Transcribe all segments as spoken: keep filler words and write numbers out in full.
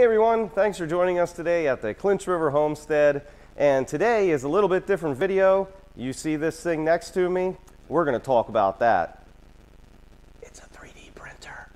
Hey everyone, thanks for joining us today at the Clinch River Homestead, and today is a little bit different video. You see this thing next to me? We're going to talk about that. It's a three D printer.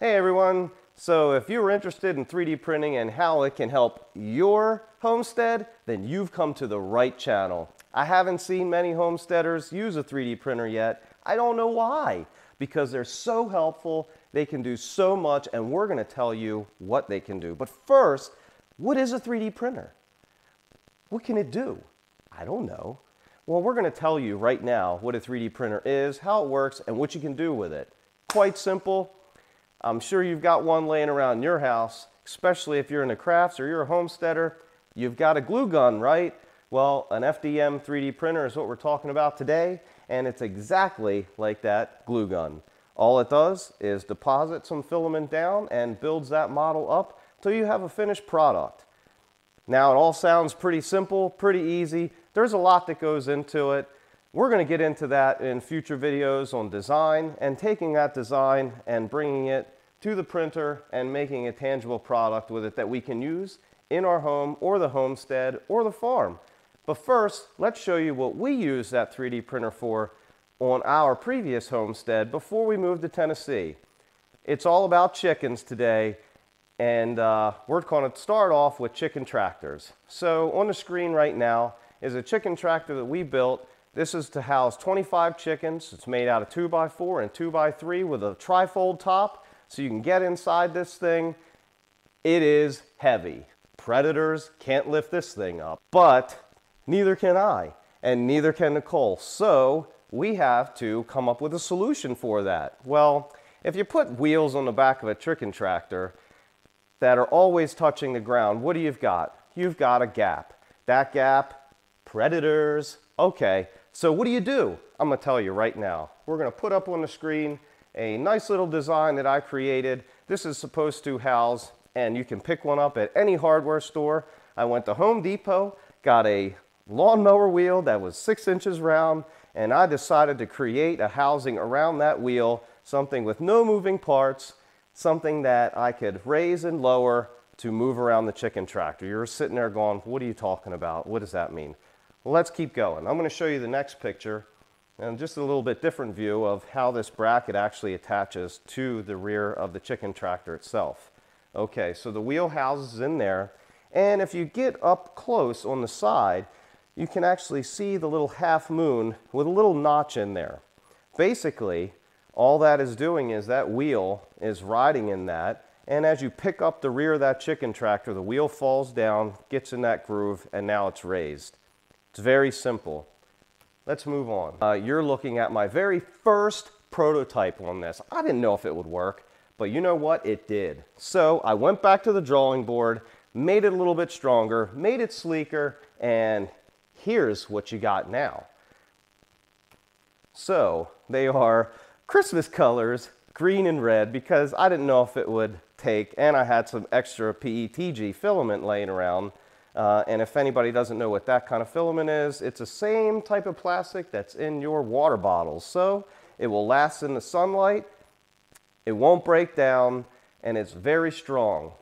Hey everyone, so if you were interested in three D printing and how it can help your homestead, then you've come to the right channel. I haven't seen many homesteaders use a three D printer yet. I don't know why, because they're so helpful, they can do so much, and we're going to tell you what they can do. But first, what is a three D printer? What can it do? I don't know. Well, we're going to tell you right now what a three D printer is, how it works, and what you can do with it. Quite simple. I'm sure you've got one laying around your house, especially if you're in the crafts or you're a homesteader. You've got a glue gun, right? Well, an F D M three D printer is what we're talking about today, and it's exactly like that glue gun. All it does is deposit some filament down and builds that model up till you have a finished product. Now, it all sounds pretty simple, pretty easy. There's a lot that goes into it. We're going to get into that in future videos on design and taking that design and bringing it to the printer and making a tangible product with it that we can use in our home or the homestead or the farm. But first, let's show you what we use that three D printer for on our previous homestead before we moved to Tennessee. It's all about chickens today, and uh, we're going to start off with chicken tractors. So on the screen right now is a chicken tractor that we built. This is to house twenty-five chickens. It's made out of two by four and two by three with a trifold top. So you can get inside this thing. It is heavy. Predators can't lift this thing up, but neither can I, and neither can Nicole. So we have to come up with a solution for that. Well, if you put wheels on the back of a chicken tractor that are always touching the ground, what do you've got? You've got a gap. That gap, predators. Okay, so what do you do? I'm gonna tell you right now. We're gonna put up on the screen a nice little design that I created. This is supposed to house, and you can pick one up at any hardware store. I went to Home Depot, got a lawnmower wheel that was six inches round, and I decided to create a housing around that wheel, something with no moving parts, something that I could raise and lower to move around the chicken tractor. You're sitting there going, what are you talking about? What does that mean? Well, let's keep going. I'm gonna show you the next picture, and just a little bit different view of how this bracket actually attaches to the rear of the chicken tractor itself. Okay, so the wheel house is in there, and if you get up close on the side, you can actually see the little half moon with a little notch in there. Basically, all that is doing is that wheel is riding in that, and as you pick up the rear of that chicken tractor, the wheel falls down, gets in that groove, and now it's raised. It's very simple. Let's move on. Uh, you're looking at my very first prototype on this. I didn't know if it would work, but you know what? It did. So I went back to the drawing board, made it a little bit stronger, made it sleeker, and here's what you got now. So they are Christmas colors, green and red, because I didn't know if it would take, and I had some extra P E T G filament laying around. Uh, and if anybody doesn't know what that kind of filament is, it's the same type of plastic that's in your water bottles. So it will last in the sunlight, it won't break down, and it's very strong.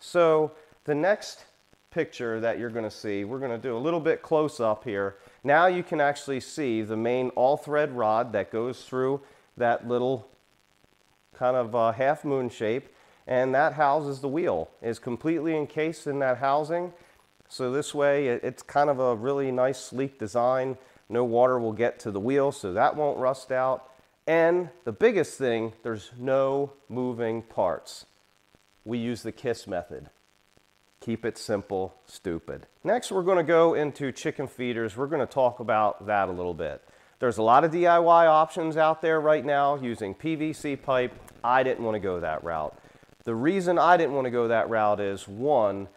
So the next picture that you're gonna see, we're gonna do a little bit close up here. Now you can actually see the main all-thread rod that goes through that little kind of uh, half moon shape, and that houses the wheel. It's completely encased in that housing. So this way, it's kind of a really nice, sleek design. No water will get to the wheel, so that won't rust out. And the biggest thing, there's no moving parts. We use the KISS method. Keep it simple, stupid. Next, we're gonna go into chicken feeders. We're gonna talk about that a little bit. There's a lot of D I Y options out there right now using P V C pipe. I didn't wanna go that route. The reason I didn't wanna go that route is, one,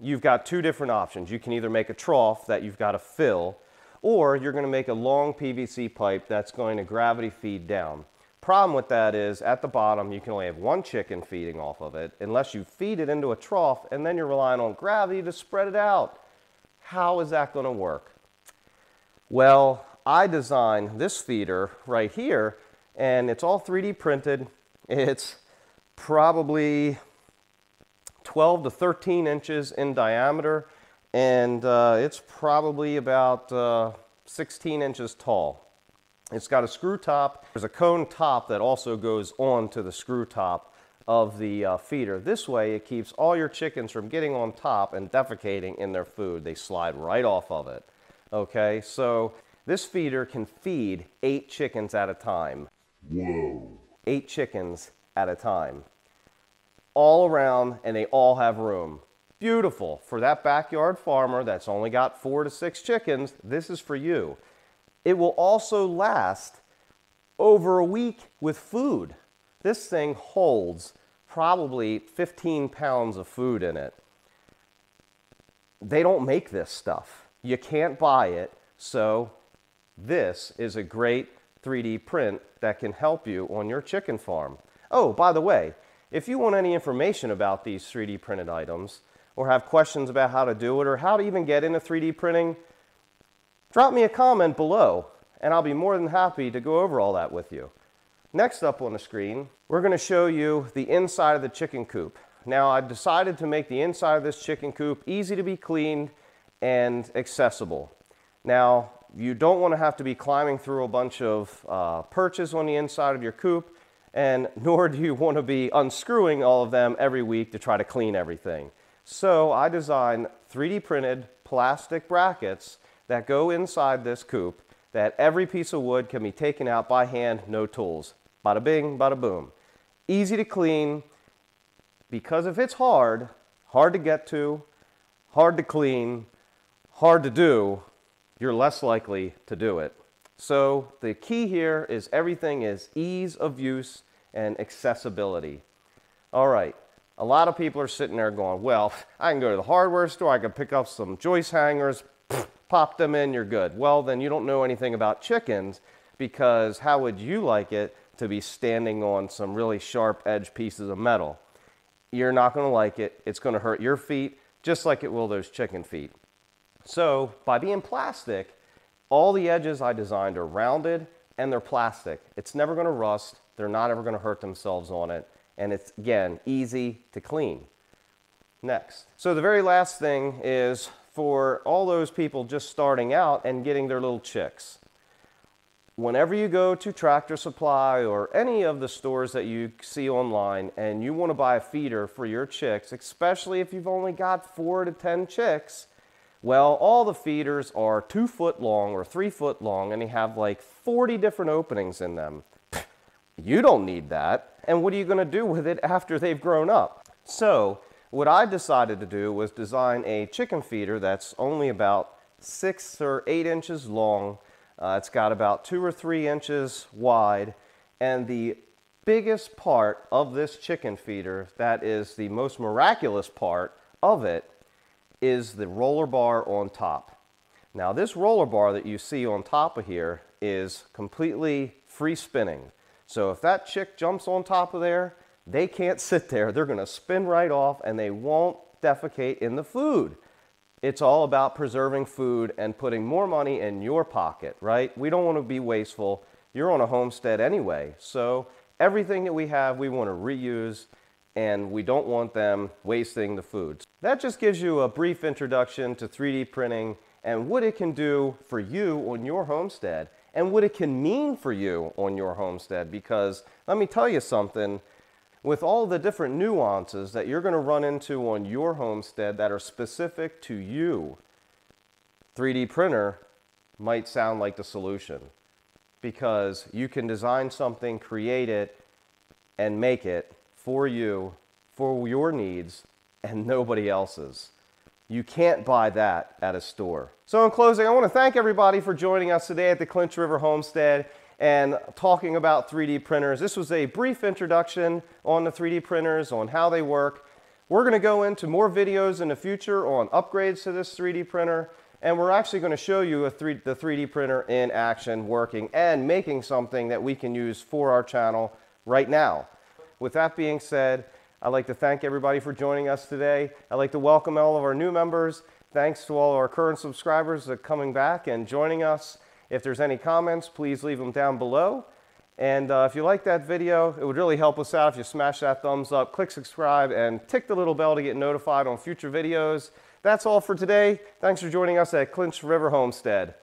you've got two different options. You can either make a trough that you've got to fill, or you're going to make a long P V C pipe that's going to gravity feed down. Problem with that is at the bottom you can only have one chicken feeding off of it unless you feed it into a trough, and then you're relying on gravity to spread it out. How is that going to work? Well, I designed this feeder right here, and it's all three D printed. It's probably twelve to thirteen inches in diameter, and uh, it's probably about uh, sixteen inches tall. It's got a screw top. There's a cone top that also goes on to the screw top of the uh, feeder. This way it keeps all your chickens from getting on top and defecating in their food. They slide right off of it. Okay, so this feeder can feed eight chickens at a time. Whoa. Eight chickens at a time. All around, and they all have room. Beautiful. For that backyard farmer that's only got four to six chickens, this is for you. It will also last over a week with food. This thing holds probably fifteen pounds of food in it. They don't make this stuff. You can't buy it, so this is a great three D print that can help you on your chicken farm. Oh, by the way, if you want any information about these three D printed items, or have questions about how to do it, or how to even get into three D printing, drop me a comment below, and I'll be more than happy to go over all that with you. Next up on the screen, we're going to show you the inside of the chicken coop. Now, I've decided to make the inside of this chicken coop easy to be cleaned and accessible. Now, you don't want to have to be climbing through a bunch of uh, perches on the inside of your coop, and nor do you want to be unscrewing all of them every week to try to clean everything. So I designed three D printed plastic brackets that go inside this coop, that every piece of wood can be taken out by hand, no tools. Bada bing, bada boom. Easy to clean, because if it's hard, hard to get to, hard to clean, hard to do, you're less likely to do it. So the key here is everything is ease of use and accessibility. All right, a lot of people are sitting there going, well, I can go to the hardware store, I can pick up some joist hangers, pop them in, you're good. Well, then you don't know anything about chickens, because how would you like it to be standing on some really sharp edged pieces of metal? You're not gonna like it. It's gonna hurt your feet, just like it will those chicken feet. So by being plastic, all the edges I designed are rounded and they're plastic. It's never gonna rust. They're not ever gonna hurt themselves on it. And it's, again, easy to clean. Next. So the very last thing is for all those people just starting out and getting their little chicks. Whenever you go to Tractor Supply or any of the stores that you see online and you want to buy a feeder for your chicks, especially if you've only got four to ten chicks, well, all the feeders are two foot long or three foot long, and they have like forty different openings in them. You don't need that. And what are you going to do with it after they've grown up? So what I decided to do was design a chicken feeder that's only about six or eight inches long. Uh, it's got about two or three inches wide. And the biggest part of this chicken feeder, that is the most miraculous part of it, is the roller bar on top. Now, this roller bar that you see on top of here is completely free spinning. So if that chick jumps on top of there, they can't sit there. They're going to spin right off, and they won't defecate in the food. It's all about preserving food and putting more money in your pocket, right? We don't want to be wasteful. You're on a homestead anyway. So everything that we have, we want to reuse, and we don't want them wasting the food. That just gives you a brief introduction to three D printing and what it can do for you on your homestead and what it can mean for you on your homestead. Because let me tell you something. With all the different nuances that you're going to run into on your homestead that are specific to you, three D printer might sound like the solution, because you can design something, create it, and make it for you, for your needs, and nobody else's. You can't buy that at a store. So in closing, I want to thank everybody for joining us today at the Clinch River Homestead and talking about three D printers. This was a brief introduction on the three D printers, on how they work. We're gonna go into more videos in the future on upgrades to this three D printer, And we're actually going to show you a three, the three D printer in action, working and making something that we can use for our channel right now. With that being said, I'd like to thank everybody for joining us today. I'd like to welcome all of our new members. Thanks to all of our current subscribers that are coming back and joining us. If there's any comments, please leave them down below. And uh, if you like that video, it would really help us out if you smash that thumbs up, click subscribe, and tick the little bell to get notified on future videos. That's all for today. Thanks for joining us at Clinch River Homestead.